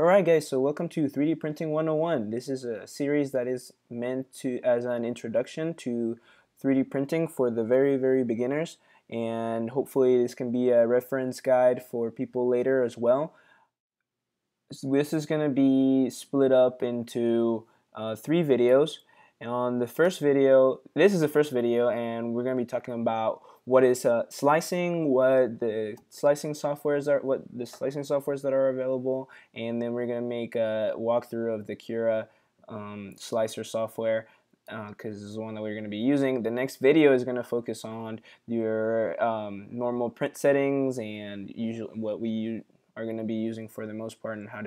Alright guys, so welcome to 3D Printing 101. This is a series that is meant to as an introduction to 3D printing for the very beginners, and hopefully this can be a reference guide for people later as well. So this is going to be split up into 3 videos. And on the first video, this is the first video, and we're going to be talking about what is slicing, what the slicing softwares that are available, and then we're going to make a walkthrough of the Cura slicer software because this is the one that we're going to be using. The next video is going to focus on your normal print settings and usually what we are going to be using for the most part and how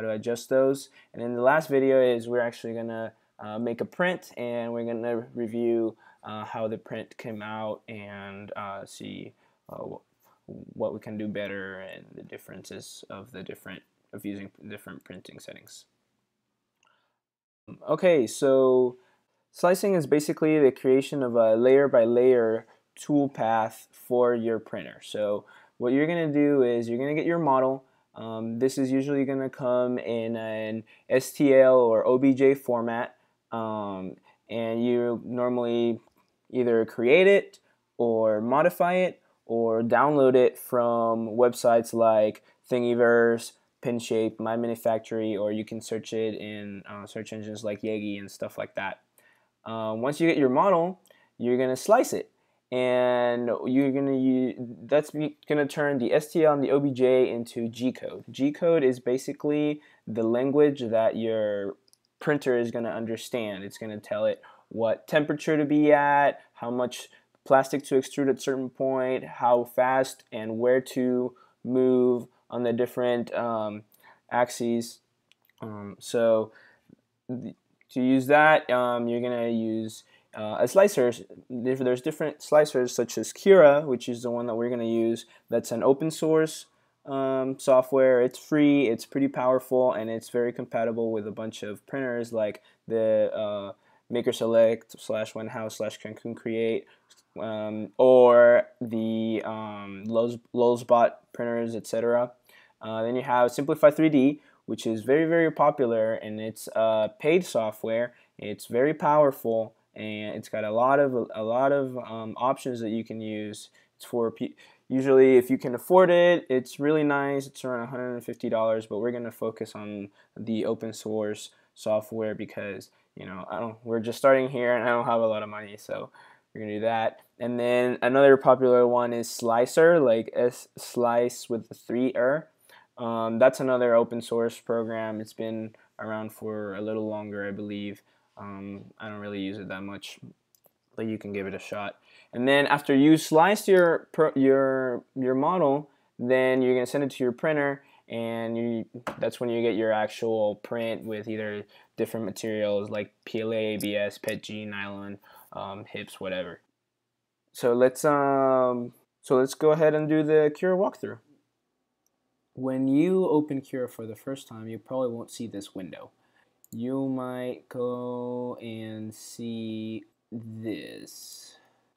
to adjust those. And then the last video is we're actually going to make a print, and we're going to review how the print came out and see what we can do better and the differences of using different printing settings. Okay, so slicing is basically the creation of a layer by layer tool path for your printer. So what you're going to do is you're going to get your model. This is usually going to come in an STL or OBJ format, and you normally either create it or modify it or download it from websites like Thingiverse, Pinshape, MyMiniFactory, or you can search it in search engines like Yegi and stuff like that. Once you get your model, you're going to slice it, and you're going to that's going to turn the STL and the OBJ into G-code. G-code is basically the language that your printer is going to understand. It's going to tell it what temperature to be at, how much plastic to extrude at a certain point, how fast, and where to move on the different axes. To use that, you're going to use a slicer. There's different slicers such as Cura, which is the one that we're going to use. That's an open source software. It's free, it's pretty powerful, and it's very compatible with a bunch of printers like the Maker Select /Wanhao/Cancun Create, or the Lulz bot printers, etc. Then you have Simplify3D, which is very popular, and it's paid software. It's very powerful, and it's got a lot of options that you can use. It's for usually, if you can afford it, it's really nice. It's around $150, but we're going to focus on the open source software because, you know, we're just starting here and I don't have a lot of money, so we're going to do that. And then another popular one is Slicer, like slice with the 3R. That's another open source program. It's been around for a little longer, I believe. I don't really use it that much, but you can give it a shot. And then after you slice your model, then you're gonna send it to your printer, and that's when you get your actual print with either different materials like PLA, ABS, PET G, nylon, hips, whatever. So let's go ahead and do the Cura walkthrough. When you open Cura for the first time, you probably won't see this window. You might go and see this.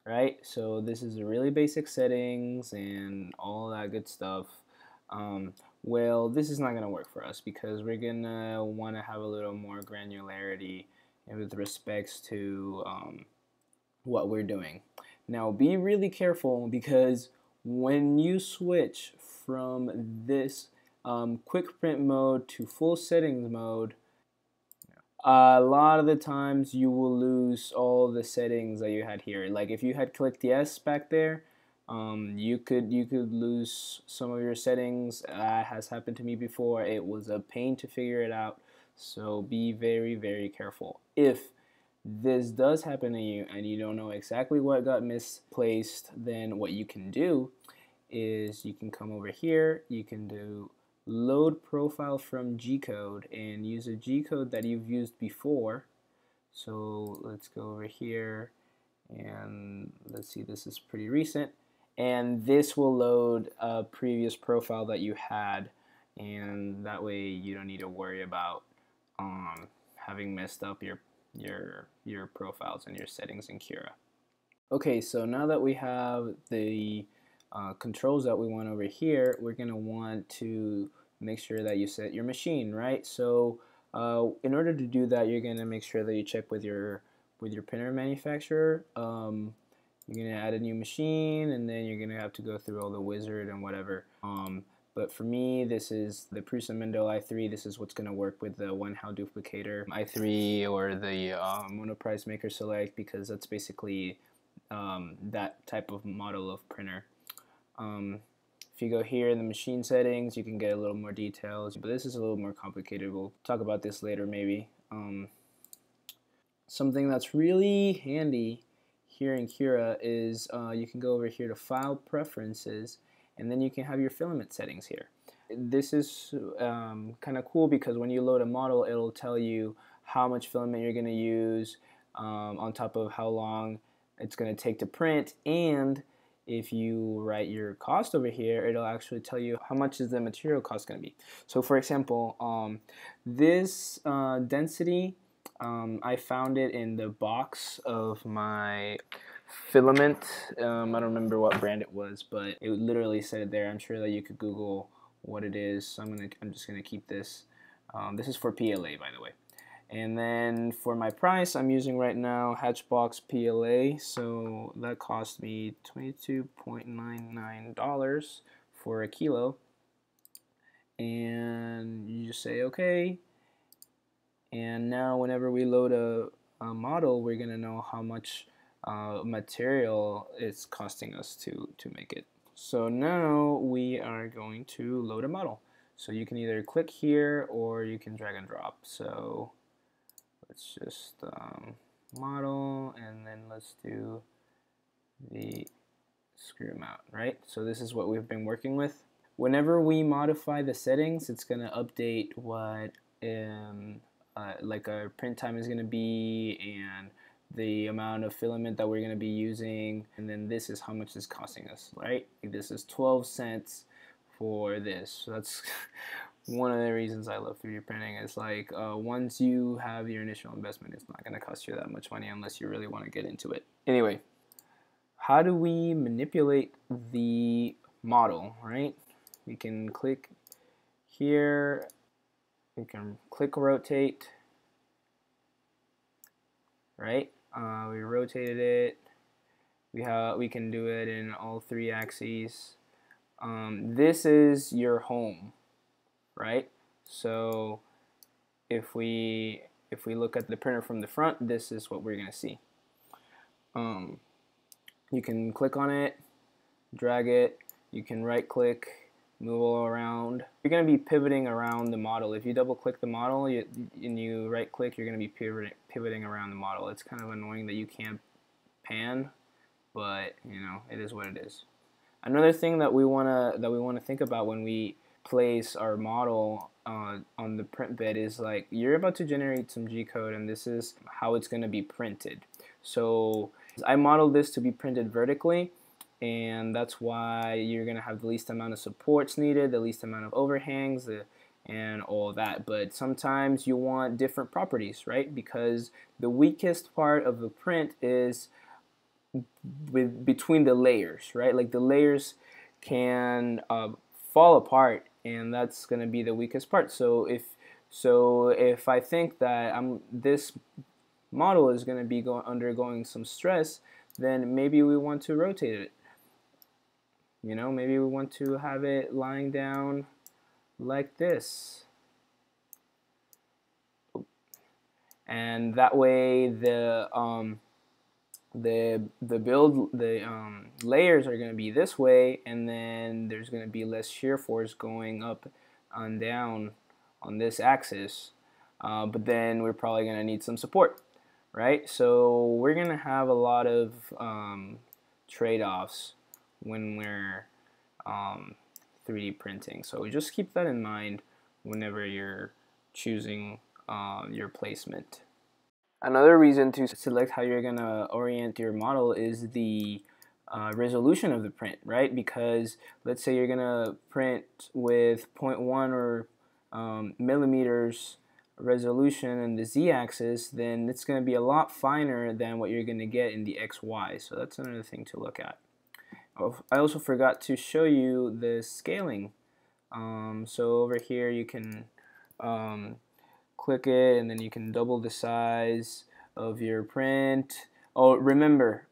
Right, so this is the really basic settings and all that good stuff. Well, this is not going to work for us because we're going to want to have a little more granularity with respects to what we're doing. Now, be really careful because when you switch from this quick print mode to full settings mode, a lot of the times you will lose all the settings that you had here. Like if you had clicked yes back there, you could lose some of your settings. That has happened to me before. It was a pain to figure it out. So be very careful. If this does happen to you and you don't know exactly what got misplaced, then what you can do is you can come over here, you can do load profile from G-code and use a G-code that you've used before. So let's go over here and let's see, this is pretty recent, and this will load a previous profile that you had, and that way you don't need to worry about having messed up your profiles and your settings in Cura. Okay, so now that we have the controls that we want over here, we're going to want to make sure that you set your machine, right? So in order to do that, you're going to make sure that you check with your printer manufacturer. You're going to add a new machine, and then you're going to have to go through all the wizard and whatever. But for me, this is the Prusa Mendel i3. This is what's going to work with the Wanhao Duplicator i3 or the Monoprice Maker Select, because that's basically that type of model of printer. If you go here in the machine settings, you can get a little more details, but this is a little more complicated. We'll talk about this later maybe. Something that's really handy here in Cura is you can go over here to File, Preferences, and then you can have your filament settings here. This is kind of cool because when you load a model, it'll tell you how much filament you're going to use on top of how long it's going to take to print, and if you write your cost over here, it'll actually tell you how much is the material cost going to be. So for example, this density, I found it in the box of my filament. I don't remember what brand it was, but it literally said it there. I'm sure that you could Google what it is. So I'm just gonna keep this. This is for PLA, by the way. And then for my price, I'm using right now Hatchbox PLA. So that cost me $22.99 for a kilo. And you just say okay. And now whenever we load a model, we're gonna know how much material it's costing us to make it. So now we are going to load a model. So you can either click here or you can drag and drop. So let's just model, and then let's do the screw mount, right? So this is what we've been working with. Whenever we modify the settings, it's going to update what like our print time is going to be, and the amount of filament that we're going to be using, and then this is how much it's costing us, right? This is 12 cents for this. So that's one of the reasons I love 3D printing. It's like once you have your initial investment, it's not going to cost you that much money unless you really want to get into it. Anyway, how do we manipulate the model, right? We can click here, we can click rotate, right? We rotated it. We can do it in all three axes. This is your home, right? So if we look at the printer from the front, this is what we're gonna see. You can click on it, drag it, you can right click, move all around. You're gonna be pivoting around the model. If you double click the model and you right click, you're gonna be pivoting around the model. It's kind of annoying that you can't pan, but you know, it is what it is. Another thing that we wanna think about when we place our model on the print bed is like, you're about to generate some G-code, and this is how it's going to be printed. So I modeled this to be printed vertically, and that's why you're going to have the least amount of supports needed, the least amount of overhangs, and all that. But sometimes you want different properties, right? Because the weakest part of the print is between the layers, right? Like the layers can fall apart, and that's going to be the weakest part. So if I think that this model is going to be undergoing some stress, then maybe we want to rotate it. You know, maybe we want to have it lying down like this, and that way the layers are going to be this way, and then there's going to be less shear force going up and down on this axis, but then we're probably going to need some support, right? So we're going to have a lot of trade-offs when we're 3D printing, so just keep that in mind whenever you're choosing your placement. Another reason to select how you're going to orient your model is the resolution of the print, right? Because let's say you're going to print with 0.1 or millimeters resolution in the z-axis, then it's going to be a lot finer than what you're going to get in the xy. So that's another thing to look at. I also forgot to show you the scaling So over here you can click it, and then you can double the size of your print. Oh, remember,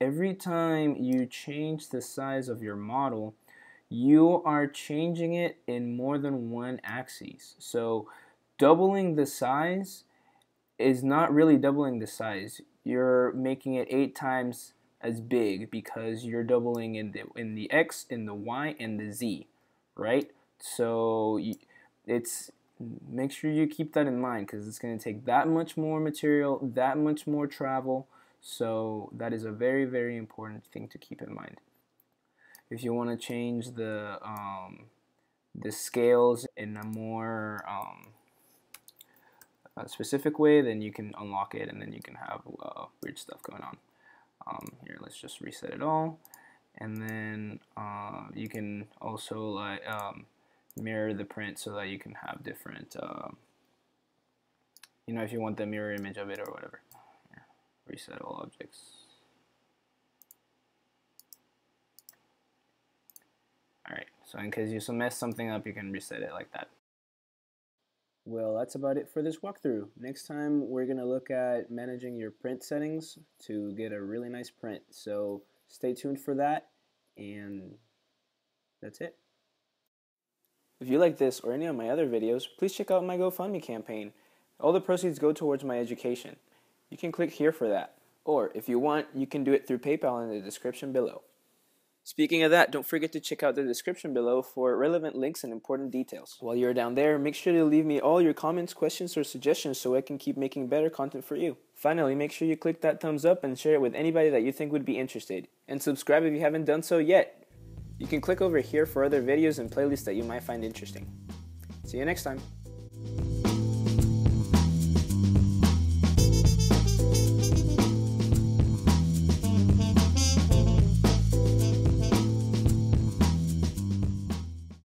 every time you change the size of your model, you are changing it in more than one axis. So doubling the size is not really doubling the size. You're making it 8 times as big because you're doubling in the X, in the Y, and the Z, right? So make sure you keep that in mind, because it's going to take that much more material, that much more travel. So that is a very, very important thing to keep in mind. If you want to change the scales in a more specific way, then you can unlock it, and then you can have weird stuff going on. Here, let's just reset it all, and then you can also mirror the print so that you can have different, you know, if you want the mirror image of it or whatever. Here, reset all objects. Alright, so in case you mess something up, you can reset it like that. Well, that's about it for this walkthrough. Next time, we're going to look at managing your print settings to get a really nice print. So stay tuned for that, and that's it. If you like this or any of my other videos, please check out my GoFundMe campaign. All the proceeds go towards my education. You can click here for that. Or, if you want, you can do it through PayPal in the description below. Speaking of that, don't forget to check out the description below for relevant links and important details. While you're down there, make sure to leave me all your comments, questions, or suggestions so I can keep making better content for you. Finally, make sure you click that thumbs up and share it with anybody that you think would be interested. And subscribe if you haven't done so yet. You can click over here for other videos and playlists that you might find interesting. See you next time.